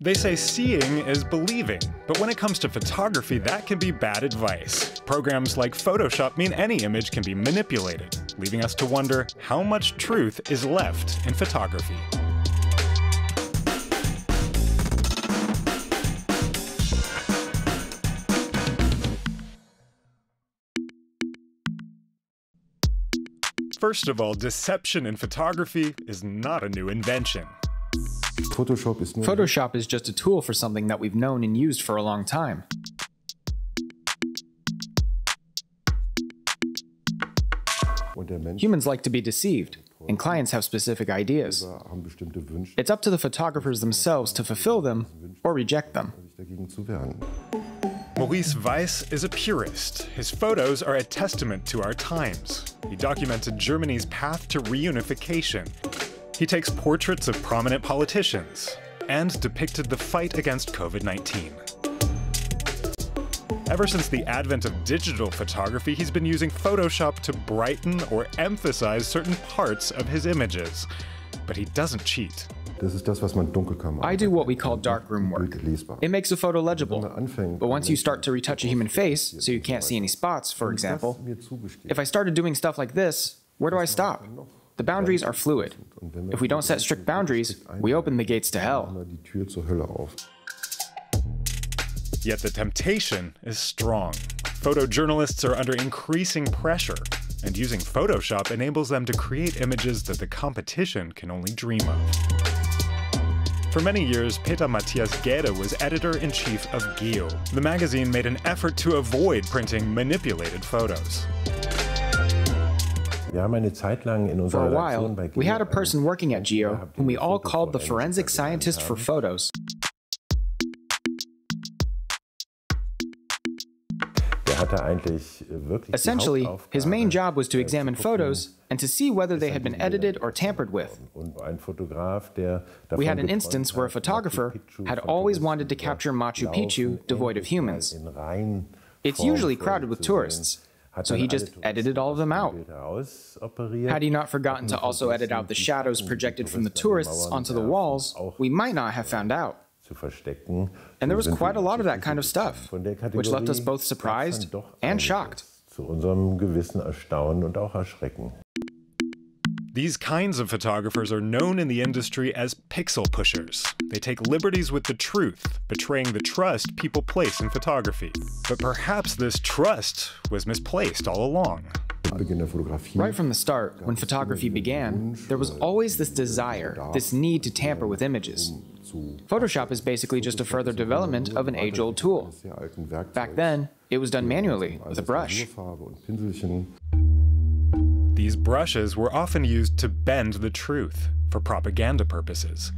They say seeing is believing, but when it comes to photography, that can be bad advice. Programs like Photoshop mean any image can be manipulated, leaving us to wonder how much truth is left in photography. First of all, deception in photography is not a new invention. Photoshop is just a tool for something that we've known and used for a long time. Humans like to be deceived, and clients have specific ideas. It's up to the photographers themselves to fulfill them or reject them. Maurice Weiss is a purist. His photos are a testament to our times. He documented Germany's path to reunification. He takes portraits of prominent politicians and depicted the fight against COVID-19. Ever since the advent of digital photography, he's been using Photoshop to brighten or emphasize certain parts of his images. But he doesn't cheat. I do what we call darkroom work. It makes a photo legible, but once you start to retouch a human face, so you can't see any spots, for example, if I started doing stuff like this, where do I stop? The boundaries are fluid. If we don't set strict boundaries, we open the gates to hell. Yet the temptation is strong. Photojournalists are under increasing pressure, and using Photoshop enables them to create images that the competition can only dream of. For many years, Peter Matthias Gaede was editor-in-chief of Geo. The magazine made an effort to avoid printing manipulated photos. For a while, we had a person working at Geo whom we all called the forensic scientist for photos. Essentially, his main job was to examine photos and to see whether they had been edited or tampered with. We had an instance where a photographer had always wanted to capture Machu Picchu devoid of humans. It's usually crowded with tourists, so he just edited all of them out. Had he not forgotten to also edit out the shadows projected from the tourists onto the walls, we might not have found out. And there was quite a lot of that kind of stuff, which left us both surprised and shocked. These kinds of photographers are known in the industry as pixel pushers. They take liberties with the truth, betraying the trust people place in photography. But perhaps this trust was misplaced all along. Right from the start, when photography began, there was always this desire, this need to tamper with images. Photoshop is basically just a further development of an age-old tool. Back then, it was done manually, with a brush. These brushes were often used to bend the truth for propaganda purposes.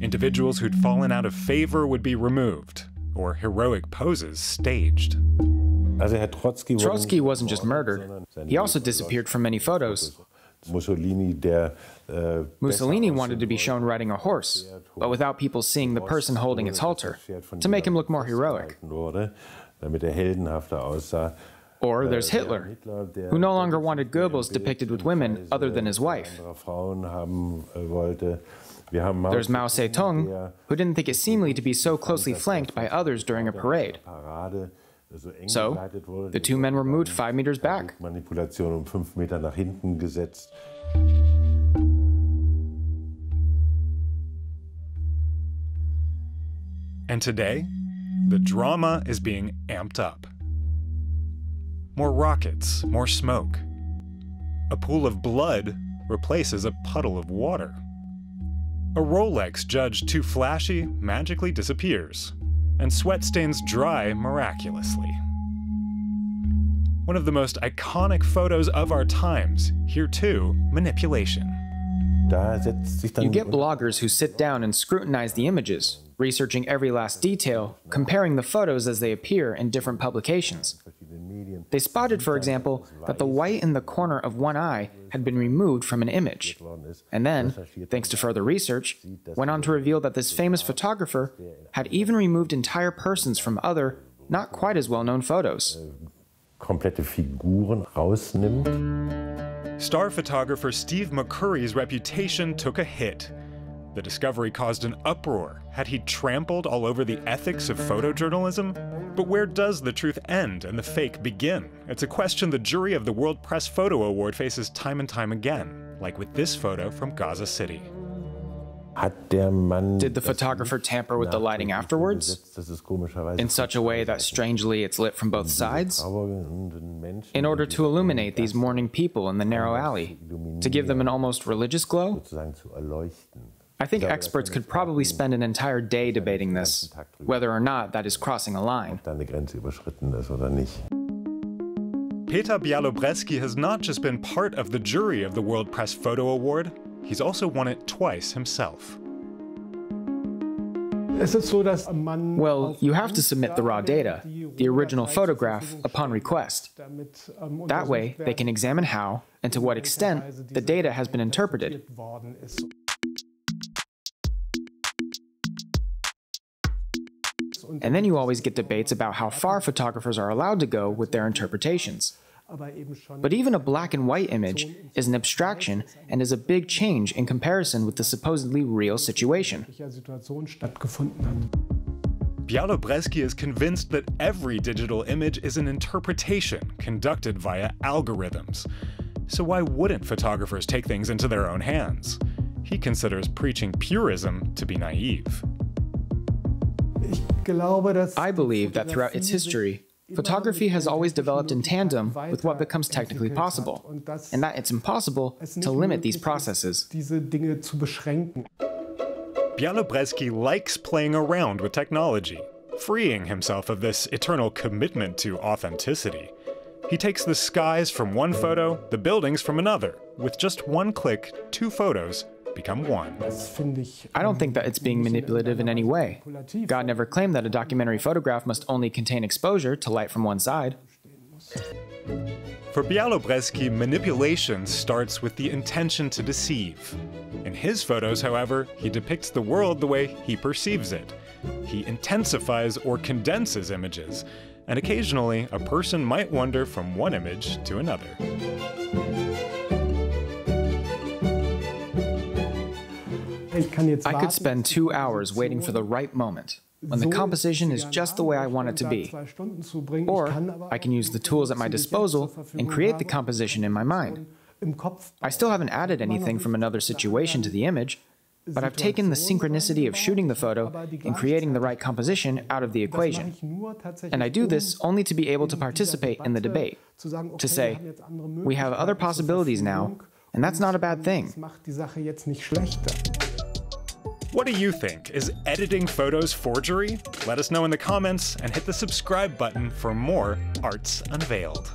Individuals who'd fallen out of favor would be removed, or heroic poses staged. Trotsky wasn't just murdered, he also disappeared from many photos. Mussolini wanted to be shown riding a horse, but without people seeing the person holding its halter, to make him look more heroic. Or there's Hitler, who no longer wanted Goebbels depicted with women other than his wife. There's Mao Zedong, who didn't think it seemly to be so closely flanked by others during a parade. So, the two men were moved 5 meters back. And today, the drama is being amped up. More rockets, more smoke. A pool of blood replaces a puddle of water. A Rolex judged too flashy magically disappears, and sweat stains dry miraculously. One of the most iconic photos of our times, here too, manipulation. You get bloggers who sit down and scrutinize the images, researching every last detail, comparing the photos as they appear in different publications. They spotted, for example, that the white in the corner of one eye had been removed from an image, and then, thanks to further research, went on to reveal that this famous photographer had even removed entire persons from other, not quite as well-known photos. Star photographer Steve McCurry's reputation took a hit. The discovery caused an uproar. Had he trampled all over the ethics of photojournalism? But where does the truth end and the fake begin? It's a question the jury of the World Press Photo Award faces time and time again, like with this photo from Gaza City. Did the photographer tamper with the lighting afterwards, in such a way that strangely it's lit from both sides, in order to illuminate these mourning people in the narrow alley, to give them an almost religious glow? I think experts could probably spend an entire day debating this, whether or not that is crossing a line. Peter Bialobrzeski has not just been part of the jury of the World Press Photo Award, he's also won it twice himself. Well, you have to submit the raw data, the original photograph, upon request. That way, they can examine how and to what extent the data has been interpreted. And then you always get debates about how far photographers are allowed to go with their interpretations. But even a black and white image is an abstraction and is a big change in comparison with the supposedly real situation. Bialobrzeski is convinced that every digital image is an interpretation conducted via algorithms. So why wouldn't photographers take things into their own hands? He considers preaching purism to be naive. I believe that throughout its history, photography has always developed in tandem with what becomes technically possible, and that it's impossible to limit these processes. Bialobrzeski likes playing around with technology, freeing himself of this eternal commitment to authenticity. He takes the skies from one photo, the buildings from another. With just one click, two photos become one. I don't think that it's being manipulative in any way. God never claimed that a documentary photograph must only contain exposure to light from one side. For Bialobrzeski, manipulation starts with the intention to deceive. In his photos, however, he depicts the world the way he perceives it. He intensifies or condenses images, and occasionally a person might wander from one image to another. I could spend 2 hours waiting for the right moment, when the composition is just the way I want it to be. Or I can use the tools at my disposal and create the composition in my mind. I still haven't added anything from another situation to the image, but I've taken the synchronicity of shooting the photo and creating the right composition out of the equation. And I do this only to be able to participate in the debate, to say, we have other possibilities now, and that's not a bad thing. What do you think? Is editing photos forgery? Let us know in the comments and hit the subscribe button for more Arts Unveiled.